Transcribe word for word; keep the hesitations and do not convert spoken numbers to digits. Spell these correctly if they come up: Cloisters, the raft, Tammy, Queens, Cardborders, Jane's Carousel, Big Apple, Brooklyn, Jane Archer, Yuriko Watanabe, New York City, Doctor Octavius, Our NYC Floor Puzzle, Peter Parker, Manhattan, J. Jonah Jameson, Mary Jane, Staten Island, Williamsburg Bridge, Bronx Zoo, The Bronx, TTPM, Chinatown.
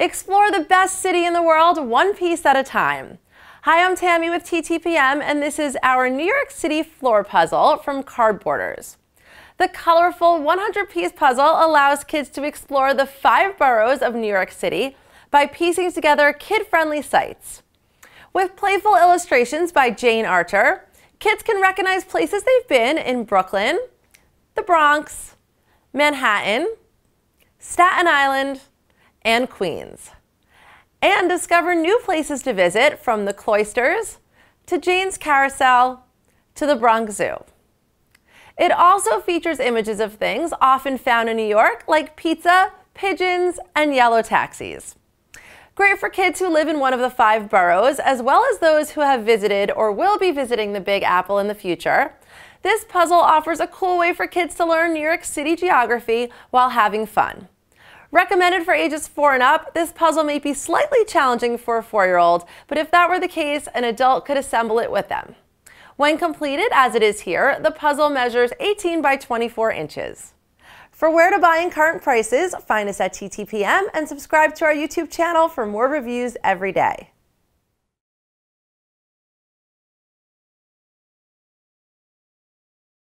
Explore the best city in the world, one piece at a time. Hi, I'm Tammy with T T P M, and this is our New York City floor puzzle from Cardborders. The colorful one hundred piece puzzle allows kids to explore the five boroughs of New York City by piecing together kid-friendly sites. With playful illustrations by Jane Archer, kids can recognize places they've been in Brooklyn, the Bronx, Manhattan, Staten Island, and Queens. And discover new places to visit, from the Cloisters to Jane's Carousel to the Bronx Zoo. It also features images of things often found in New York, like pizza, pigeons, and yellow taxis. Great for kids who live in one of the five boroughs, as well as those who have visited or will be visiting the Big Apple in the future. This puzzle offers a cool way for kids to learn New York City geography while having fun. Recommended for ages four and up, this puzzle may be slightly challenging for a four-year-old, but if that were the case, an adult could assemble it with them. When completed, as it is here, the puzzle measures eighteen by twenty-four inches. For where to buy and current prices, find us at T T P M and subscribe to our YouTube channel for more reviews every day.